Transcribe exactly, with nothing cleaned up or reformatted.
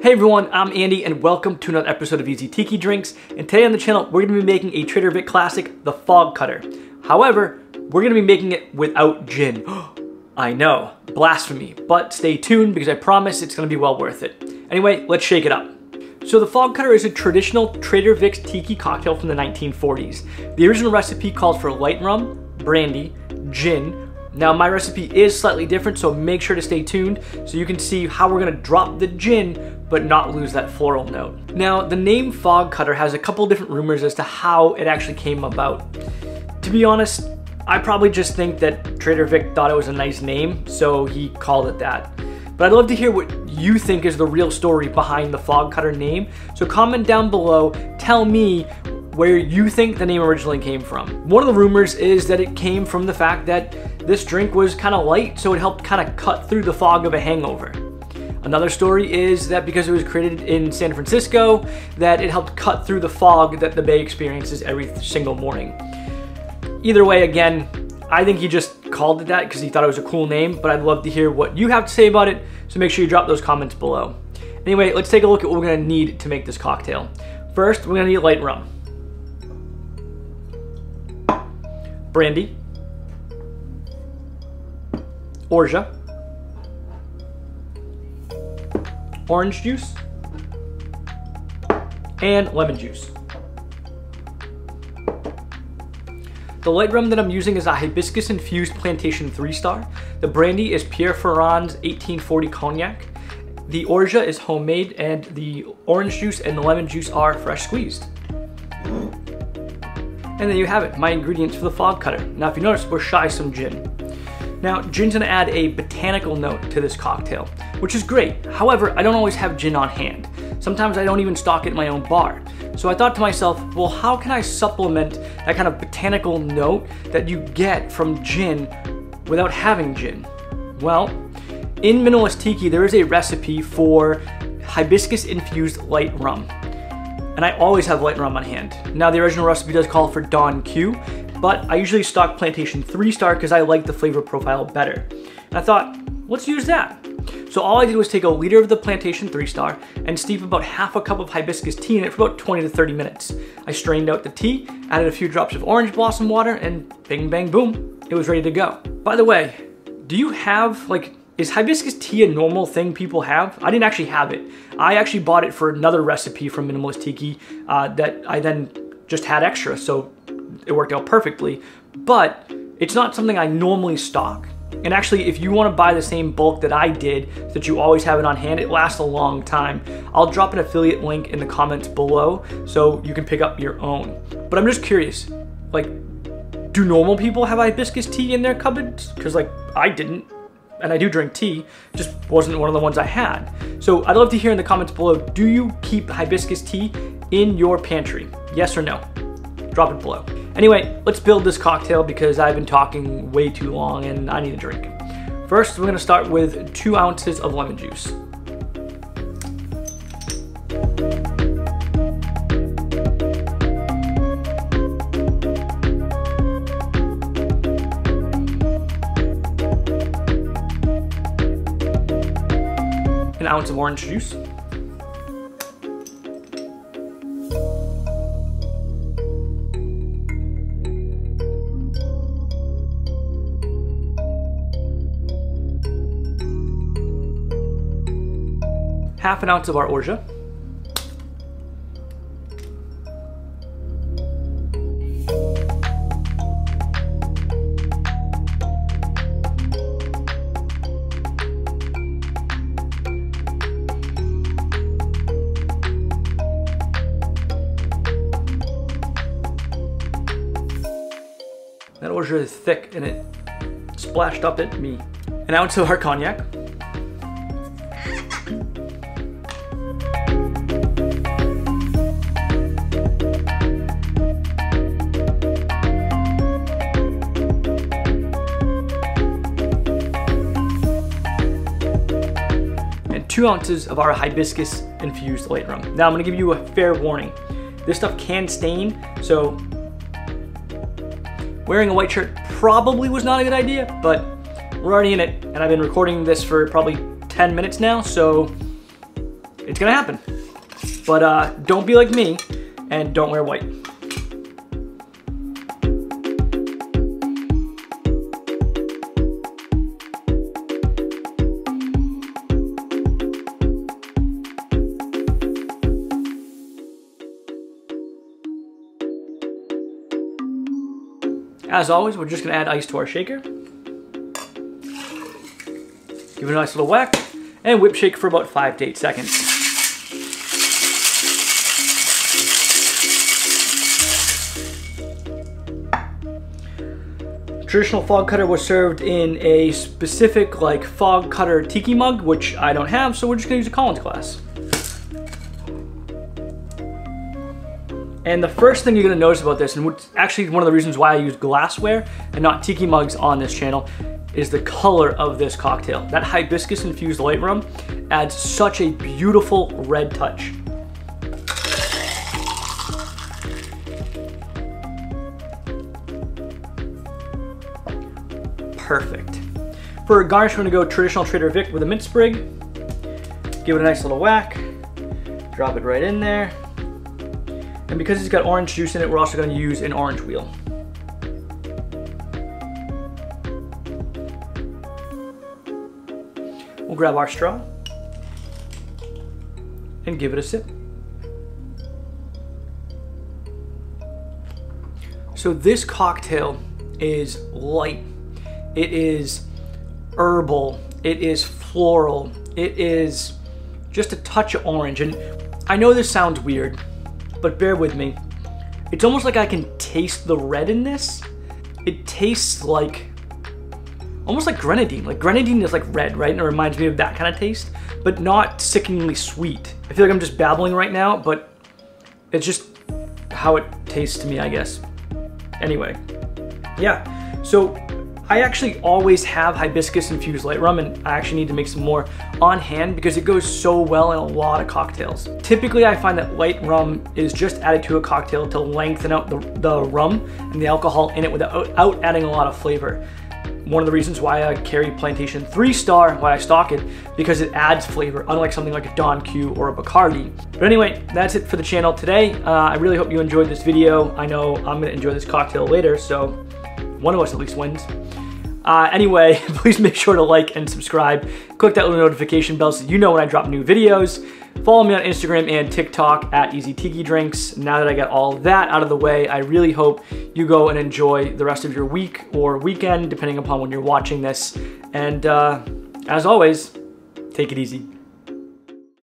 Hey everyone, I'm Andy and welcome to another episode of Easy Tiki Drinks, and today on the channel we're going to be making a Trader Vic classic, the Fog Cutter. However, we're going to be making it without gin. I know, blasphemy, but stay tuned because I promise it's going to be well worth it. Anyway, let's shake it up. So the Fog Cutter is a traditional Trader Vic's tiki cocktail from the nineteen forties. The original recipe called for light rum, brandy, gin. Now my recipe is slightly different, so make sure to stay tuned so you can see how we're gonna drop the gin but not lose that floral note. Now the name Fog Cutter has a couple different rumors as to how it actually came about. To be honest, I probably just think that Trader Vic thought it was a nice name, so he called it that. But I'd love to hear what you think is the real story behind the Fog Cutter name, so comment down below, tell me where you think the name originally came from. One of the rumors is that it came from the fact that this drink was kind of light, so it helped kind of cut through the fog of a hangover. Another story is that because it was created in San Francisco, that it helped cut through the fog that the Bay experiences every single morning. Either way, again, I think he just called it that because he thought it was a cool name, but I'd love to hear what you have to say about it, so make sure you drop those comments below. Anyway, let's take a look at what we're gonna need to make this cocktail. First, we're gonna need light rum, brandy, Orgeat, orange juice, and lemon juice. The light rum that I'm using is a hibiscus infused Plantation Three Star. The brandy is Pierre Ferrand's eighteen forty Cognac. The Orgeat is homemade, and the orange juice and the lemon juice are fresh squeezed. And there you have it, my ingredients for the Fog Cutter. Now if you notice, we're shy some gin. Now gin's gonna add a botanical note to this cocktail, which is great. However, I don't always have gin on hand. Sometimes I don't even stock it in my own bar. So I thought to myself, well, how can I supplement that kind of botanical note that you get from gin without having gin? Well, in Minimalist Tiki, there is a recipe for hibiscus infused light rum, and I always have light rum on hand. Now the original recipe does call for Don Q, but I usually stock Plantation Three Star because I like the flavor profile better. And I thought, let's use that. So all I did was take a liter of the Plantation Three Star and steep about half a cup of hibiscus tea in it for about twenty to thirty minutes. I strained out the tea, added a few drops of orange blossom water, and bing, bang, boom, it was ready to go. By the way, do you have, like, is hibiscus tea a normal thing people have? I didn't actually have it. I actually bought it for another recipe from Minimalist Tiki uh, that I then just had extra, so it worked out perfectly. But it's not something I normally stock. And actually, if you wanna buy the same bulk that I did, so that you always have it on hand, it lasts a long time. I'll drop an affiliate link in the comments below so you can pick up your own. But I'm just curious, like, do normal people have hibiscus tea in their cupboards? Cause like, I didn't. And I do drink tea, just wasn't one of the ones I had. So I'd love to hear in the comments below, do you keep hibiscus tea in your pantry? Yes or no? Drop it below. Anyway, let's build this cocktail because I've been talking way too long and I need a drink. First, we're gonna start with two ounces of lemon juice. An ounce of orange juice, half an ounce of our Orgeat, that Orgeat is thick and it splashed up at me. An ounce of our Cognac, and two ounces of our hibiscus infused light rum. Now I'm gonna give you a fair warning. This stuff can stain, so wearing a white shirt probably was not a good idea, but we're already in it, and I've been recording this for probably ten minutes now, so It's gonna happen. But uh, don't be like me and don't wear white. As always, we're just gonna add ice to our shaker. Give it a nice little whack and whip shake for about five to eight seconds. Traditional fog cutter was served in a specific like fog cutter tiki mug, which I don't have, so we're just gonna use a Collins glass. And the first thing you're gonna notice about this, and what's actually one of the reasons why I use glassware and not tiki mugs on this channel, is the color of this cocktail. That hibiscus infused light rum adds such a beautiful red touch. Perfect. For a garnish, we're gonna go traditional Trader Vic with a mint sprig. Give it a nice little whack. Drop it right in there. And because it's got orange juice in it, we're also going to use an orange wheel. We'll grab our straw and give it a sip. So this cocktail is light. It is herbal. It is floral. It is just a touch of orange. And I know this sounds weird, but bear with me. It's almost like I can taste the red in this. It tastes like, almost like grenadine. Like grenadine is like red, right? And it reminds me of that kind of taste, but not sickeningly sweet. I feel like I'm just babbling right now, but it's just how it tastes to me, I guess. Anyway, yeah. So I actually always have hibiscus infused light rum, and I actually need to make some more on hand because it goes so well in a lot of cocktails. Typically, I find that light rum is just added to a cocktail to lengthen out the, the rum and the alcohol in it without out adding a lot of flavor. One of the reasons why I carry Plantation Three Star, why I stock it, because it adds flavor, unlike something like a Don Q or a Bacardi. But anyway, that's it for the channel today. Uh, I really hope you enjoyed this video. I know I'm gonna enjoy this cocktail later, so one of us at least wins. Uh, anyway, please make sure to like and subscribe. Click that little notification bell so you know when I drop new videos. Follow me on Instagram and TikTok at Easy Tiki Drinks. Now that I got all that out of the way, I really hope you go and enjoy the rest of your week or weekend, depending upon when you're watching this. And uh, as always, take it easy.